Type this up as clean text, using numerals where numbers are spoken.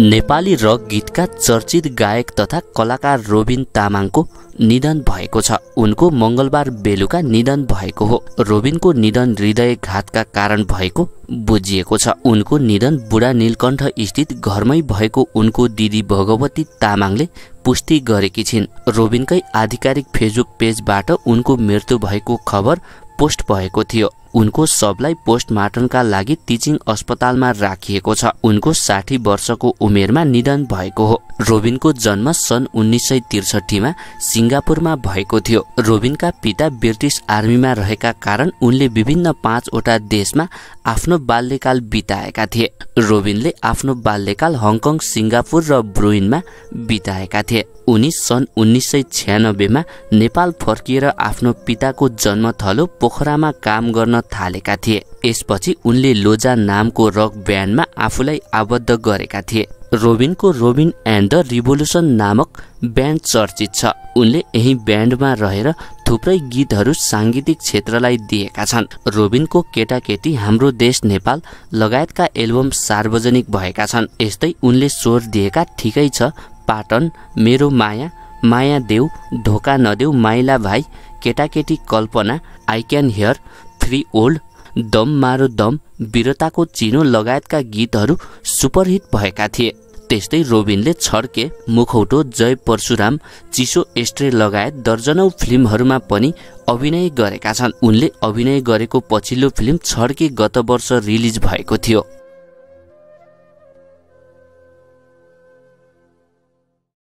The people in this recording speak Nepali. नेपाली रक गीतका चर्चित गायक तथा कलाकार रोबिन तामाङको निधन भएको छ। उनको मंगलबार बेलुका निधन भएको हो। रोबिनको निधन हृदयघातका कारण भएको बुझिएको छ। उनको निधन बुढा नीलकण्ठ स्थित घरमै भएको उनको दिदी भगवती तामाङले पुष्टि गरेकी छिन्। रोबिनकै आधिकारिक फेसबुक पेजबाट उनको मृत्यु भएको खबर पोस्ट भएको थियो। उनको सबलाई पोस्टमार्टमका लागि टीचिङ अस्पतालमा राखिएको छ। उनको 60 वर्षको उमेरमा निधन भएको हो। रोबिनको जन्म सन् 1963 मा सिंगापुरमा भएको थियो। रोबिनका पिता ब्रिटिश आर्मीमा रहेका कारण उनले विभिन्न 5 वटा देशमा आफ्नो बाल्यकाल बिताएका थिए। रोबिनले आफ्नो बाल्यकाल हङकङ, सिंगापुर र ब्रुइनमा बिताएका थिए। उनी सन् 1996 मा नेपाल फर्किएर आफ्नो पिताको जन्मथलो पोखरामा काम गर्न थालेका थिए। यसपछि उनले लोजा नामको रक ब्यान्डमा आफूलाई आबद्ध गरेका थिए। रोबिनको रोबिन एन्ड द रिभोल्युसन नामक ब्यान्ड चर्चित छ। उनले यही ब्यान्डमा रहेर थुप्रै गीतहरू सांगीतिक क्षेत्रलाई दिएका छन्। रोबिनको केटाकेटी, हाम्रो देश नेपाल लगायतका एल्बम सार्वजनिक भएका छन्। यस्तै उनले स्वर दिएका ठिकै छ, पाटन, मेरो माया, माया देऊ, धोका नदेऊ, माइला भाइ, केटाकेटी कल्पना, I can hear, three old, दम मारो दम, वीरताको चिनो लगायतका गीतहरू सुपरहिट भएका थिए। त्यस्तै रोबिनले छड्के, मुखौटो, जय परशुराम, चिसो एस्ट्रे लगायत दर्जनौ फिल्महरूमा पनि अभिनय गरेका छन्। उनले अभिनय गरेको पछिल्लो फिल्म छड्के गत वर्ष रिलिज भएको थियो।